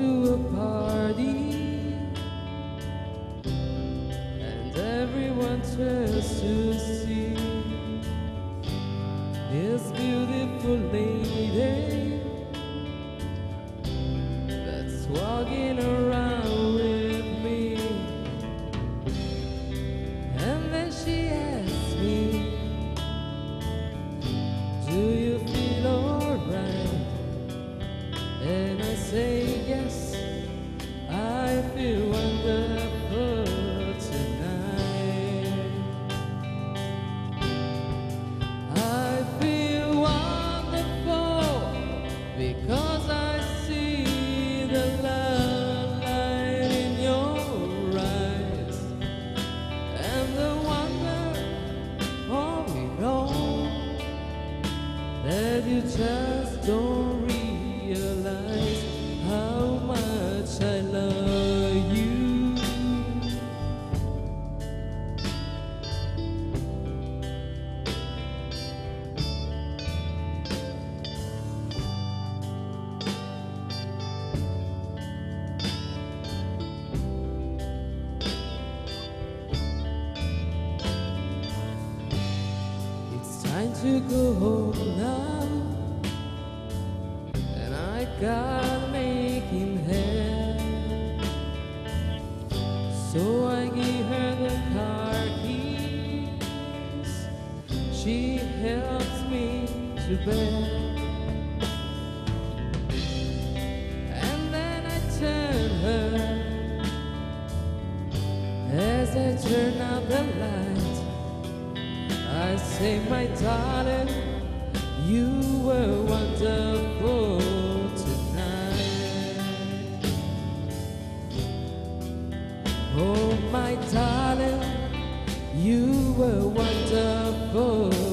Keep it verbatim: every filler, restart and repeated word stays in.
to a party, and everyone tries to see this beautiful lady that's walking around with me. And then she asks me, do you feel alright? And I say, yes, I feel wonderful tonight. I feel wonderful because I see the love light in your eyes and the wonder of it all that you just don't realize. Realize how much I love you. It's time to go home now. God make him happy, so I give her the car keys. She helps me to bed, and then I turn her. As I turn out the light, I say, my darling, you were wonderful. Oh, my darling, you were wonderful.